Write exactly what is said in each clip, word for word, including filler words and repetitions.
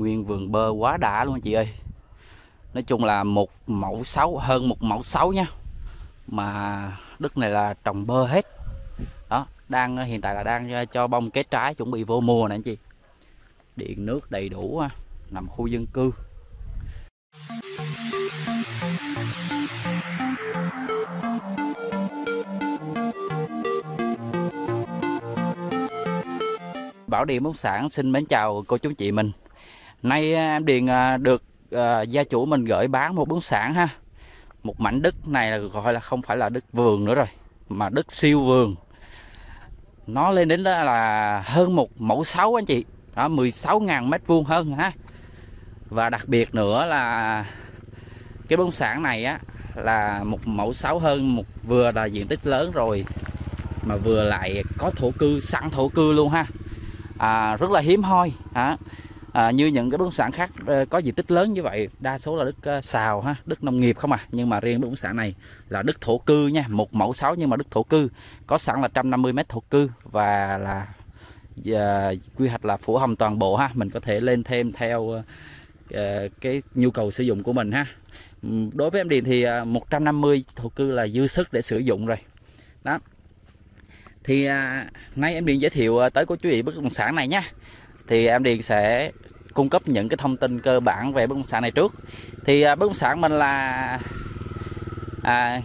Nguyên vườn bơ quá đã luôn chị ơi. Nói chung là một mẫu sáu, hơn một mẫu sáu nha, mà đất này là trồng bơ hết. Đó, đang hiện tại là đang cho bông kết trái, chuẩn bị vô mùa nè anh chị. Điện nước đầy đủ, nằm khu dân cư. Bảo Điền Bất Động Sản xin mến chào cô chú chị mình. Nay em Điền được uh, gia chủ mình gửi bán một bất động sản ha. Một mảnh đất này là gọi là không phải là đất vườn nữa rồi, mà đất siêu vườn. Nó lên đến đó là hơn một mẫu sáu anh chị. Đó, mười sáu nghìn mét vuông hơn ha. Và đặc biệt nữa là cái bất động sản này á là một mẫu sáu hơn, một vừa là diện tích lớn rồi mà vừa lại có thổ cư, sẵn thổ cư luôn ha. À, rất là hiếm hoi hả? À, như những cái bất động sản khác có diện tích lớn như vậy đa số là đất xào ha, đất nông nghiệp không à, nhưng mà riêng bất động sản này là đất thổ cư nha, một mẫu sáu nhưng mà đất thổ cư, có sẵn là một trăm năm mươi mét thổ cư và là à, quy hoạch là phủ hồng toàn bộ ha, mình có thể lên thêm theo à, cái nhu cầu sử dụng của mình ha. Đối với em Điền thì một trăm năm mươi thổ cư là dư sức để sử dụng rồi. Đó. Thì à, nay em Điền giới thiệu tới cô chú ý bất động sản này nhé. Thì em Điền sẽ cung cấp những cái thông tin cơ bản về bất động sản này trước. Thì à, bất động sản mình là à,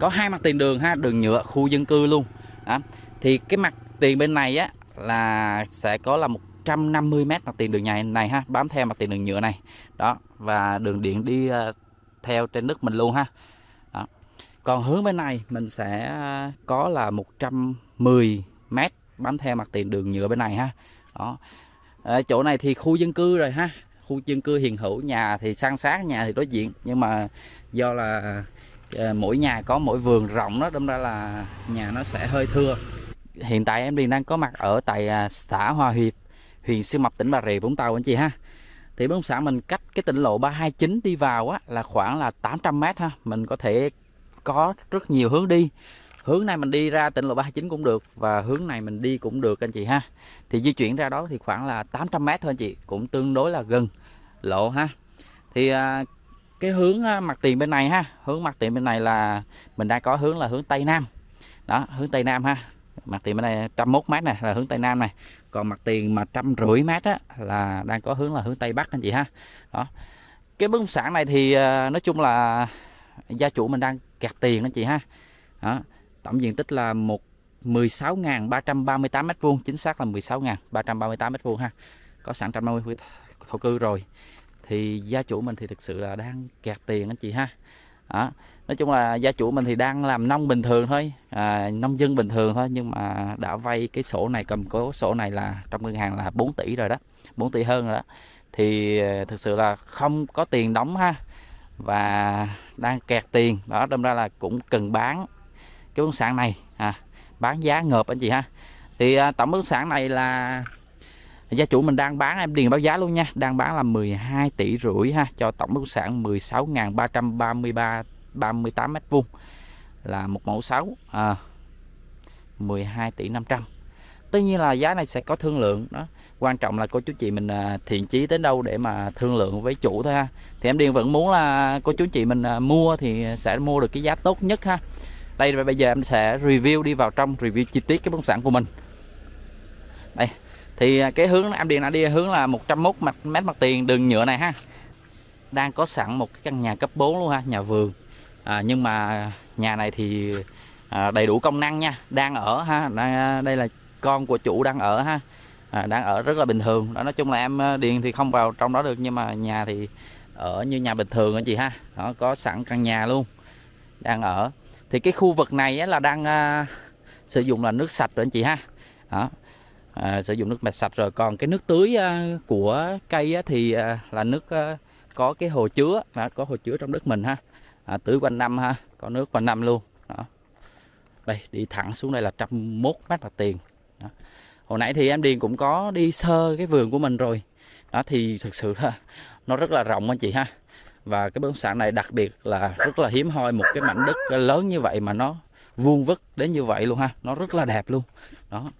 có hai mặt tiền đường ha, đường nhựa khu dân cư luôn. Đó. Thì cái mặt tiền bên này á là sẽ có là một trăm năm mươi mét mặt tiền đường này này ha, bám theo mặt tiền đường nhựa này. Đó, và đường điện đi à, theo trên đất mình luôn ha. Đó. Còn hướng bên này mình sẽ có là một trăm mười mét bám theo mặt tiền đường nhựa bên này ha. Đó. À, chỗ này thì khu dân cư rồi ha, khu dân cư hiện hữu, nhà thì san sát, nhà thì đối diện, nhưng mà do là à, mỗi nhà có mỗi vườn rộng đó, đâm ra là nhà nó sẽ hơi thưa. Hiện tại em Điền đang có mặt ở tại à, xã Hòa Hiệp, huyện Xuyên Mộc, tỉnh Bà Rịa Vũng Tàu anh chị ha. Thì bất động sản mình cách cái tỉnh lộ ba hai chín đi vào á là khoảng là tám trăm mét ha, mình có thể có rất nhiều hướng đi. Hướng này mình đi ra tỉnh lộ ba hai chín cũng được, và hướng này mình đi cũng được anh chị ha. Thì di chuyển ra đó thì khoảng là tám trăm mét thôi anh chị, cũng tương đối là gần lộ ha. Thì à, cái hướng mặt tiền bên này ha, hướng mặt tiền bên này là mình đang có hướng là hướng Tây Nam. Đó, hướng Tây Nam ha. Mặt tiền bên này một trăm mốt mét này là hướng Tây Nam này. Còn mặt tiền mà một trăm năm mươi mét á là đang có hướng là hướng Tây Bắc anh chị ha. Đó. Cái bất động sản này thì à, nói chung là gia chủ mình đang kẹt tiền anh chị ha. Đó. Tổng diện tích là mười sáu nghìn ba trăm ba mươi tám mét vuông, chính xác là mười sáu nghìn ba trăm ba mươi tám mét vuông ha. Có sẵn một trăm năm mươi thổ cư rồi. Thì gia chủ mình thì thực sự là đang kẹt tiền anh chị ha. Đó. Nói chung là gia chủ mình thì đang làm nông bình thường thôi, à, nông dân bình thường thôi, nhưng mà đã vay cái sổ này, cầm cố sổ này là trong ngân hàng là bốn tỷ rồi đó, bốn tỷ hơn rồi đó. Thì thực sự là không có tiền đóng ha, và đang kẹt tiền đó, đâm ra là cũng cần bán cái bất động sản này à, bán giá ngợp anh chị ha. Thì à, tổng bất động sản này là gia chủ mình đang bán, em Điền báo giá luôn nha, đang bán là mười hai tỷ rưỡi ha, cho tổng bất động sản mười sáu nghìn ba trăm ba mươi tám mét vuông là một mẫu sáu à, mười hai tỷ năm trăm. Tuy nhiên là giá này sẽ có thương lượng đó, quan trọng là cô chú chị mình thiện chí đến đâu để mà thương lượng với chủ thôi ha. Thì em Điền vẫn muốn là cô chú chị mình mua thì sẽ mua được cái giá tốt nhất ha. Đây, bây giờ em sẽ review, đi vào trong review chi tiết cái bất động sản của mình. Đây, thì cái hướng em Điền đã đi hướng là một trăm mốt mét mặt tiền đường nhựa này ha. Đang có sẵn một cái căn nhà cấp bốn luôn ha, nhà vườn. À, nhưng mà nhà này thì à, đầy đủ công năng nha, đang ở ha, đang, đây là con của chủ đang ở ha, à, đang ở rất là bình thường đó. Nói chung là em Điền thì không vào trong đó được, nhưng mà nhà thì ở như nhà bình thường anh chị ha. Đó, có sẵn căn nhà luôn, đang ở. Thì cái khu vực này là đang à, sử dụng là nước sạch rồi anh chị ha. Đó, à, sử dụng nước mạch sạch rồi. Còn cái nước tưới à, của cây á, thì à, là nước à, có cái hồ chứa, đó, có hồ chứa trong đất mình ha, à, tưới quanh năm ha, có nước quanh năm luôn. Đó. Đây, đi thẳng xuống đây là một trăm mốt mét mặt tiền. Đó. Hồi nãy thì em Điền cũng có đi sơ cái vườn của mình rồi. Đó thì thực sự là nó rất là rộng anh chị ha. Và cái bất động sản này đặc biệt là rất là hiếm hoi, một cái mảnh đất lớn như vậy mà nó vuông vức đến như vậy luôn ha, nó rất là đẹp luôn. Đó.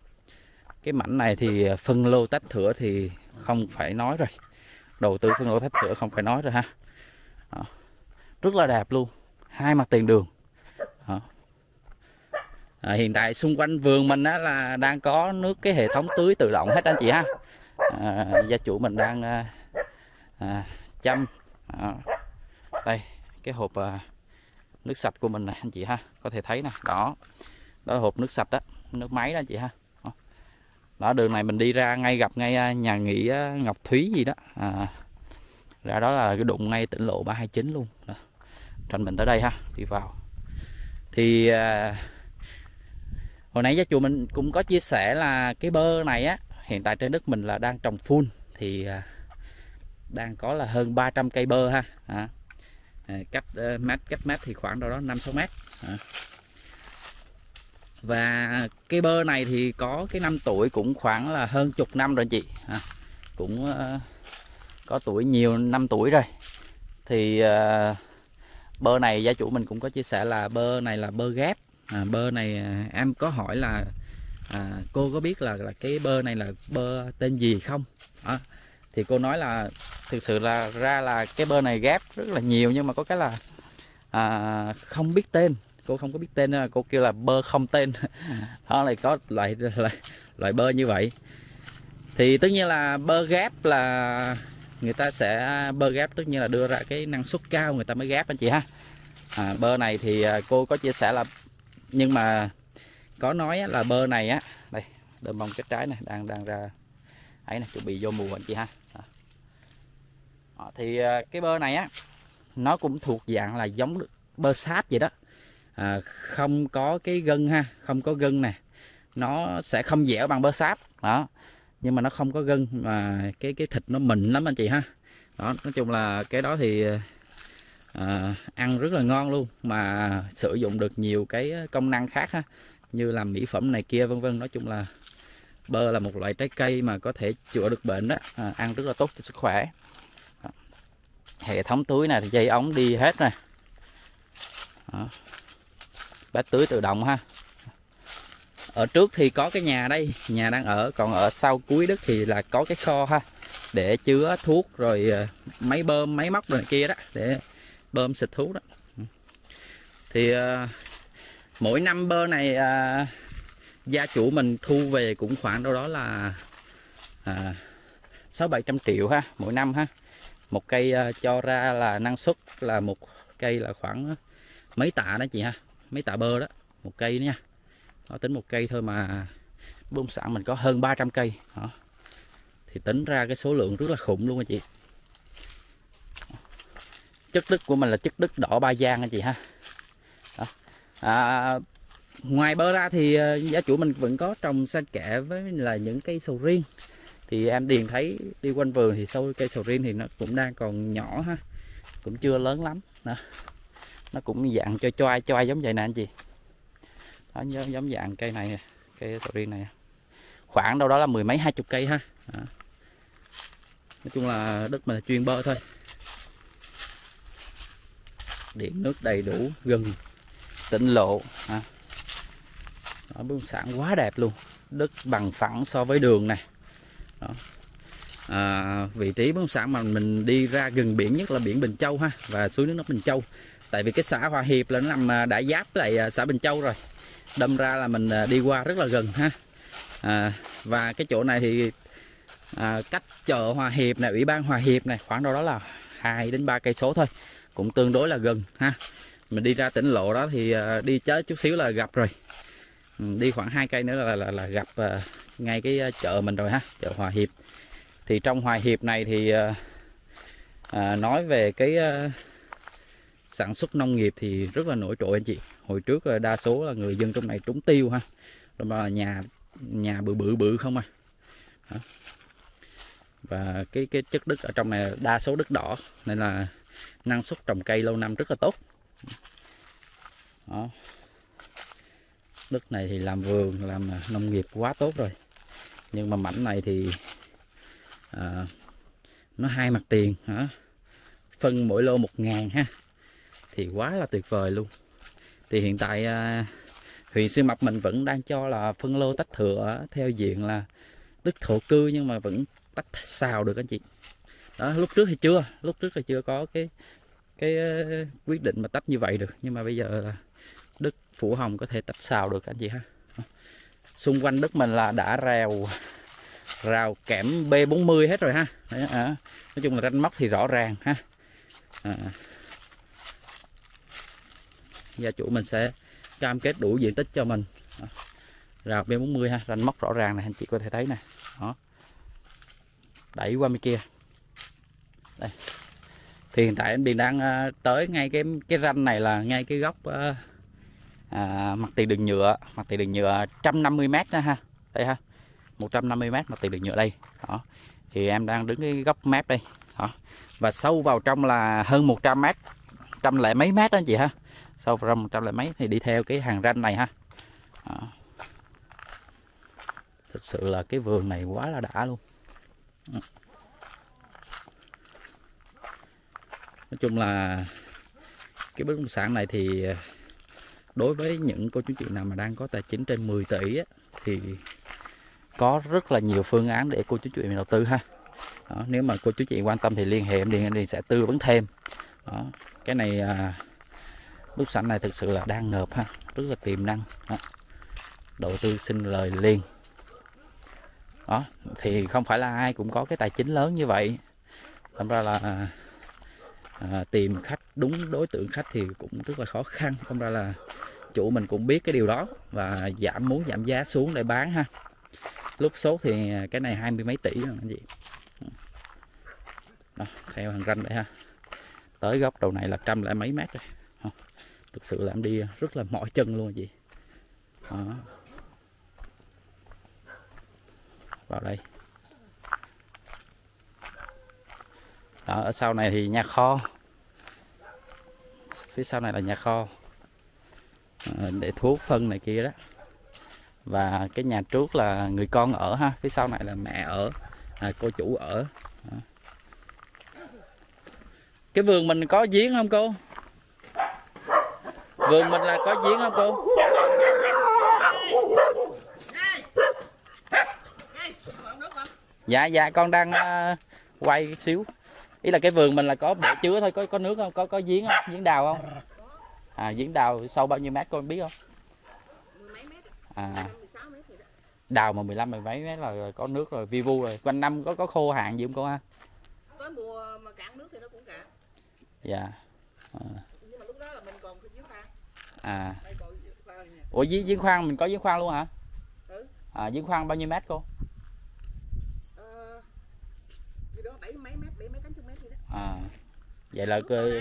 Cái mảnh này thì phân lô tách thửa thì không phải nói rồi. đầu tư phân lô tách thửa không phải nói rồi ha. Đó. Rất là đẹp luôn, hai mặt tiền đường. Đó. À, hiện tại xung quanh vườn mình á, là đang có nước cái hệ thống tưới tự động hết anh chị ha. À, gia chủ mình đang à, à, chăm à, đây cái hộp à, nước sạch của mình này anh chị ha, có thể thấy nè, đó đó là hộp nước sạch đó, nước máy đó anh chị ha. Đó, đường này mình đi ra ngay gặp ngay nhà nghỉ Ngọc Thúy gì đó à, ra đó là đụng ngay tỉnh lộ ba hai chín luôn. Đó. Tranh mình tới đây ha, đi vào thì à, hồi nãy gia chủ mình cũng có chia sẻ là cái bơ này á, hiện tại trên đất mình là đang trồng full thì à, đang có là hơn ba trăm cây bơ ha. À, cách uh, mét cách mét thì khoảng đâu đó năm sáu mét. À. Và cái bơ này thì có cái năm tuổi cũng khoảng là hơn chục năm rồi chị à, cũng uh, có tuổi nhiều, năm tuổi rồi. Thì uh, bơ này gia chủ mình cũng có chia sẻ là bơ này là bơ ghép à, bơ này uh, em có hỏi là à, cô có biết là là cái bơ này là bơ tên gì không à, thì cô nói là thực sự là ra là cái bơ này ghép rất là nhiều, nhưng mà có cái là à, không biết tên, cô không có biết tên, cô kêu là bơ không tên. Đó lại có loại, loại loại bơ như vậy. Thì tất nhiên là bơ ghép là người ta sẽ bơ ghép tất nhiên là đưa ra cái năng suất cao người ta mới ghép anh chị ha. À, bơ này thì cô có chia sẻ là, nhưng mà có nói là bơ này á, đây đơm bông kết trái này đang đang ra ấy này, chuẩn bị vô mùa anh chị ha. Đó. Thì cái bơ này á nó cũng thuộc dạng là giống bơ sáp vậy đó. À, không có cái gân ha, không có gân nè, nó sẽ không dẻo bằng bơ sáp đó, nhưng mà nó không có gân mà cái cái thịt nó mịn lắm anh chị ha. Đó, nói chung là cái đó thì à, ăn rất là ngon luôn, mà sử dụng được nhiều cái công năng khác ha, như làm mỹ phẩm này kia vân vân. Nói chung là bơ là một loại trái cây mà có thể chữa được bệnh đó, à, ăn rất là tốt cho sức khỏe. Đó. Hệ thống tưới này thì dây ống đi hết nè. Bát tưới tự động ha. Ở trước thì có cái nhà đây, nhà đang ở, còn ở sau cuối đất thì là có cái kho ha, để chứa thuốc rồi máy bơm, máy móc rồi kia đó, để bơm xịt thuốc đó. Thì uh, mỗi năm bơ này uh, gia chủ mình thu về cũng khoảng đâu đó là sáu bảy trăm triệu ha, mỗi năm ha. Một cây uh, cho ra là năng suất là một cây là khoảng mấy tạ đó chị ha, mấy tạ bơ đó, một cây nữa nha. Nó tính một cây thôi mà bất động sản mình có hơn ba trăm cây. Đó. Thì tính ra cái số lượng rất là khủng luôn anh chị. Chất đất của mình là chất đất đỏ Ba Giang anh chị ha. Đó. À, ngoài bơ ra thì gia chủ mình vẫn có trồng xen kẽ với là những cây sầu riêng. Thì em điền thấy đi quanh vườn thì sâu cây sầu riêng thì nó cũng đang còn nhỏ ha, cũng chưa lớn lắm. Đó. Nó cũng dạng cho choai choai giống vậy nè anh chị. Đó, giống, giống dạng cây này, cây sầu riêng này khoảng đâu đó là mười mấy hai chục cây ha. Đó. Nói chung là đất mình là chuyên bơ thôi. Điện nước đầy đủ, gần tỉnh lộ. Đó, bất động sản quá đẹp luôn, đất bằng phẳng so với đường này. Đó. À, vị trí bất động sản mà mình đi ra gần biển nhất là biển Bình Châu ha, và suối nước nóng Bình Châu. Tại vì cái xã Hòa Hiệp là nó nằm đã giáp lại xã Bình Châu rồi, đâm ra là mình đi qua rất là gần ha. À, và cái chỗ này thì à, cách chợ Hòa Hiệp này, ủy ban Hòa Hiệp này khoảng đâu đó là hai đến ba cây số thôi, cũng tương đối là gần ha. Mình đi ra tỉnh lộ đó thì à, đi chớ chút xíu là gặp rồi, đi khoảng hai cây nữa là, là, là gặp à, ngay cái chợ mình rồi ha, chợ Hòa Hiệp. Thì trong Hòa Hiệp này thì à, à, nói về cái à, sản xuất nông nghiệp thì rất là nổi trội anh chị. Hồi trước đa số là người dân trong này trúng tiêu ha, trong đó là nhà nhà bự bự bự không à. Đó. Và cái cái chất đất ở trong này đa số đất đỏ nên là năng suất trồng cây lâu năm rất là tốt. Đó. Đất này thì làm vườn, làm nông nghiệp quá tốt rồi, nhưng mà mảnh này thì à, nó hai mặt tiền hả, phân mỗi lô một ngàn ha, thì quá là tuyệt vời luôn. Thì hiện tại à, huyện Xuyên Mộc mình vẫn đang cho là phân lô tách thửa theo diện là đất thổ cư, nhưng mà vẫn tách xào được anh chị. Đó, lúc trước thì chưa, lúc trước thì chưa có cái cái quyết định mà tách như vậy được, nhưng mà bây giờ là đất phủ hồng có thể tách xào được anh chị ha. Xung quanh đất mình là đã rào rào kẽm B bốn mươi hết rồi ha. Đấy, à, nói chung là ranh móc thì rõ ràng ha. À, gia chủ mình sẽ cam kết đủ diện tích cho mình. Đó, rào B bốn mươi ha, ranh móc rõ ràng này anh chị có thể thấy nè. Đó, đẩy qua bên kia. Đây, thì hiện tại anh Điền đang tới ngay cái cái ranh này, là ngay cái góc à, mặt tiền đường nhựa, mặt tiền đường nhựa một trăm năm mươi mét đó ha. Đây ha, một trăm năm mươi mét mặt tiền đường nhựa đây. Đó, thì em đang đứng cái góc mép đây. Đó, và sâu vào trong là hơn một trăm mét, trăm lẻ mấy mét đó anh chị ha, sâu vào trong trăm lẻ mấy thì đi theo cái hàng ranh này ha. Đó, thực sự là cái vườn này quá là đã luôn. Nói chung là cái bất động sản này thì đối với những cô chú chị nào mà đang có tài chính trên mười tỷ á, thì có rất là nhiều phương án để cô chú chị mình đầu tư ha. Đó, nếu mà cô chú chị quan tâm thì liên hệ em Điền, thì sẽ tư vấn thêm. Đó, cái này bất động sản này thực sự là đang ngợp ha, rất là tiềm năng. Đó, đầu tư sinh lời liền. Đó, thì không phải là ai cũng có cái tài chính lớn như vậy, thành ra là À, tìm khách đúng đối tượng khách thì cũng rất là khó khăn, không ra là chủ mình cũng biết cái điều đó và giảm muốn giảm giá xuống để bán ha. Lúc sốt thì cái này hai mươi mấy tỷ rồi anh chị. Đó, theo hàng ranh đây ha, tới góc đầu này là trăm lại mấy mét rồi. Đó, thực sự là em đi rất là mỏi chân luôn anh chị. Đó, vào đây. Đó, ở sau này thì nhà kho, phía sau này là nhà kho để thuốc phân này kia đó, và cái nhà trước là người con ở ha, phía sau này là mẹ ở, à, cô chủ ở. Đó, cái vườn mình có giếng không cô? Vườn mình là có giếng không cô? Dạ dạ con đang uh, quay xíu. Ý là cái vườn mình là có bể chứa thôi, có có nước không? Có có giếng không? Giếng đào không? À, giếng đào sâu bao nhiêu mét con biết không? À, đào mà mười lăm mười bảy mét là có nước rồi, vi vu rồi. Quanh năm có có khô hạn gì không cô ha? Tới mùa mà cạn nước thì nó cũng cạn. Dạ. Nhưng mà lúc đó là mình còn giếng khoan. À. Ủa giếng giếng khoan mình có giếng khoan luôn hả? Ừ. À, giếng khoan bao nhiêu mét cô? À, vậy là cơ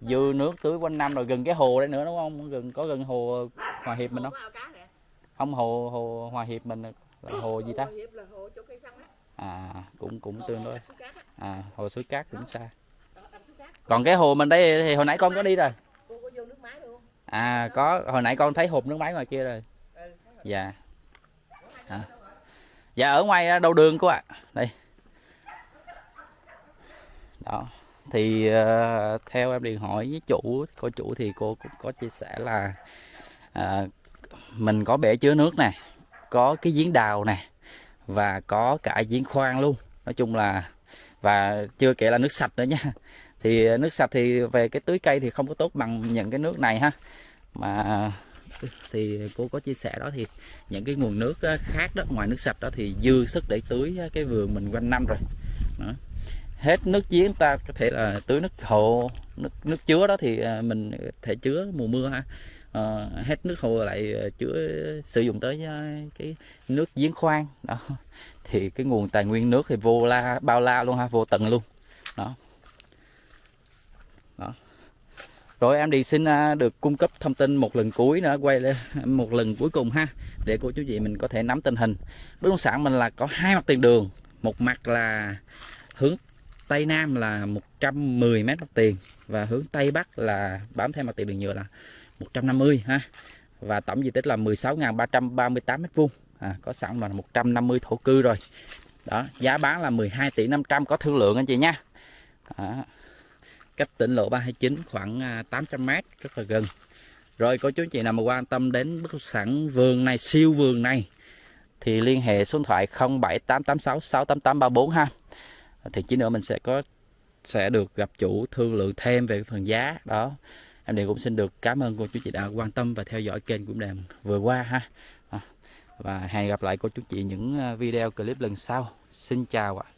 dư nước tưới quanh năm rồi, gần cái hồ đấy nữa đúng không? Gần có gần hồ Hòa Hiệp mình không? Không, hồ hồ Hòa Hiệp mình là hồ gì ta? À, cũng cũng tương đối. À, hồ Suối Cát cũng xa. Còn cái hồ mình đây thì hồi nãy con có đi rồi. À, có, hồi nãy con thấy hộp nước máy ngoài kia rồi. Dạ. À, dạ ở ngoài đầu đường cô ạ. À, đây. Đó, thì uh, theo em điện hỏi với chủ, cô chủ thì cô cũng có chia sẻ là uh, mình có bể chứa nước nè, có cái giếng đào nè, và có cả giếng khoan luôn. Nói chung là, và chưa kể là nước sạch nữa nha. Thì nước sạch thì về cái tưới cây thì không có tốt bằng những cái nước này ha. Mà thì cô có chia sẻ đó, thì những cái nguồn nước khác đó, ngoài nước sạch đó thì dư sức để tưới cái vườn mình quanh năm rồi. Đó, hết nước giếng ta có thể là tưới nước hồ, nước nước chứa đó thì mình có thể chứa mùa mưa ha. À, hết nước hồ lại chứa sử dụng tới cái nước giếng khoan đó, thì cái nguồn tài nguyên nước thì vô la bao la luôn ha, vô tận luôn đó. Đó, rồi em đi xin được cung cấp thông tin một lần cuối nữa, quay lên một lần cuối cùng ha, để cô chú chị mình có thể nắm tình hình. Bất động sản mình là có hai mặt tiền đường, một mặt là hướng Tây Nam là một trăm mười mét mặt tiền, và hướng Tây Bắc là bám theo mặt tiền đường nhựa là một trăm năm mươi ha. Và tổng diện tích là mười sáu nghìn ba trăm ba mươi tám mét vuông. À, có sẵn là một trăm năm mươi thổ cư rồi. Đó, giá bán là mười hai tỷ năm trăm, có thương lượng anh chị nha. Đó, cách tỉnh lộ ba hai chín khoảng tám trăm mét, rất là gần. Rồi cô chú chị nào mà quan tâm đến bất động sản vườn này, siêu vườn này, thì liên hệ số điện thoại không bảy tám tám sáu sáu tám tám ba bốn ha. thì chỉ nữa mình sẽ có sẽ được gặp chủ thương lượng thêm về phần giá đó. Em Điền cũng xin được cảm ơn cô chú chị đã quan tâm và theo dõi kênh của Em Điền vừa qua ha. Và hẹn gặp lại cô chú chị những video clip lần sau. Xin chào ạ.